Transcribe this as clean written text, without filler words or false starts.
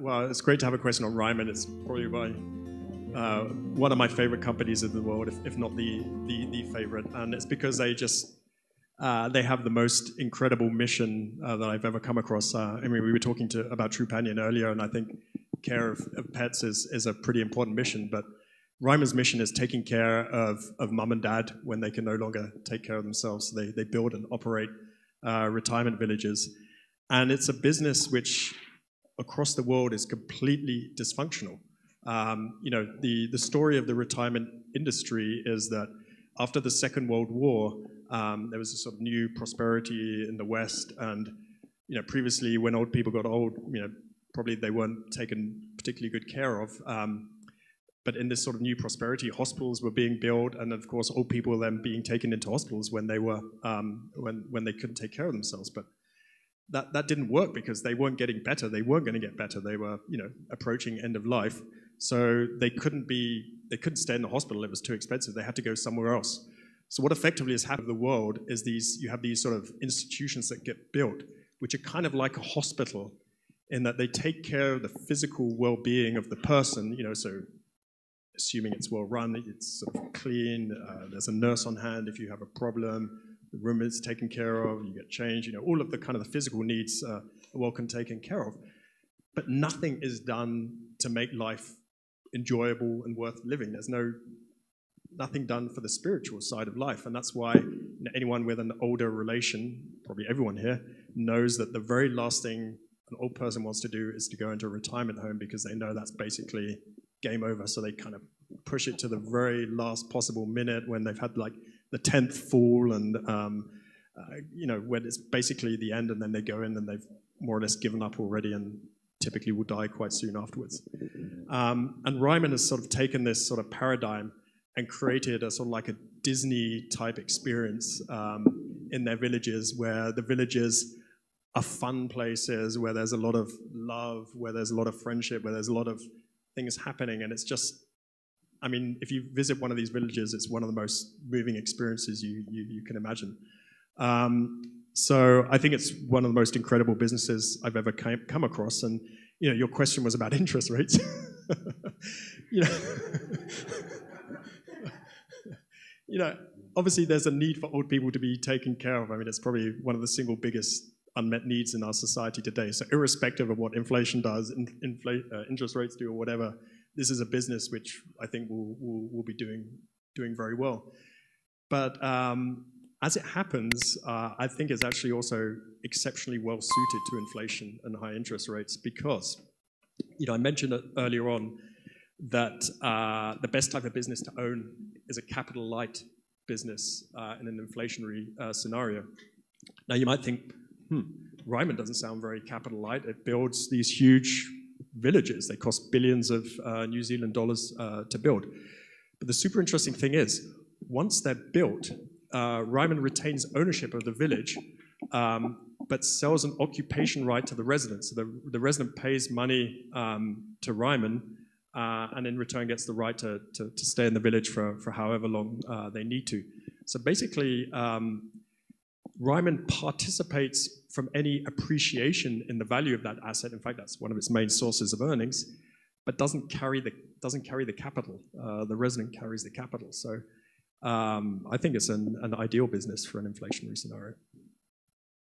Well, it's great to have a question on Ryman. It's probably one of my favorite companies in the world, if not the favorite. And it's because they just, they have the most incredible mission that I've ever come across. I mean, we were talking about Trupanion earlier, and I think care of pets is a pretty important mission, but Ryman's mission is taking care of mum and dad when they can no longer take care of themselves. So they build and operate retirement villages. And it's a business which across the world is completely dysfunctional. You know, the story of the retirement industry is that after the Second World War, there was a sort of new prosperity in the West, and you know, previously when old people got old, you know, probably they weren't taken particularly good care of. But in this sort of new prosperity, hospitals were being built, and of course, old people were then being taken into hospitals when they were when they couldn't take care of themselves. But that didn't work because they weren't getting better. They weren't going to get better. They were, you know, approaching end of life, so they couldn't stay in the hospital. It was too expensive. They had to go somewhere else. So what effectively has happened in the world is you have these sort of institutions that get built, which are kind of like a hospital, in that they take care of the physical well-being of the person. You know, so assuming it's well run, it's sort of clean. There's a nurse on hand if you have a problem. The room is taken care of. You get changed. You know, all of the kind of the physical needs are well taken care of. But nothing is done to make life enjoyable and worth living. There's nothing done for the spiritual side of life, and that's why, you know, anyone with an older relation, probably everyone here, knows that the very last thing an old person wants to do is to go into a retirement home, because they know that's basically game over. So they kind of push it to the very last possible minute when they've had like the 10th fall, and you know, when it's basically the end, and then they go in and they've more or less given up already, and typically will die quite soon afterwards. And Ryman has sort of taken this sort of paradigm and created a sort of like a Disney-type experience in their villages, where the villages are fun places, where there's a lot of love, where there's a lot of friendship, where there's a lot of things happening. And it's just, I mean, if you visit one of these villages, it's one of the most moving experiences you can imagine. So I think it's one of the most incredible businesses I've ever come across. And you know, your question was about interest rates. You know. You know, obviously there's a need for old people to be taken care of. I mean, it's probably one of the single biggest unmet needs in our society today. So irrespective of what inflation does, interest rates do, or whatever, this is a business which I think will be doing very well. But as it happens, I think it's actually also exceptionally well suited to inflation and high interest rates, because, you know, I mentioned earlier on that the best type of business to own is a capital light business in an inflationary scenario. Now you might think, Ryman doesn't sound very capital light. It builds these huge villages. They cost billions of New Zealand dollars to build. But the super interesting thing is, once they're built, Ryman retains ownership of the village, but sells an occupation right to the resident. So the resident pays money to Ryman, and in return gets the right to stay in the village for however long they need to. So basically, Ryman participates from any appreciation in the value of that asset. In fact, that's one of its main sources of earnings, but doesn't carry the capital. The resident carries the capital. So I think it's an ideal business for an inflationary scenario.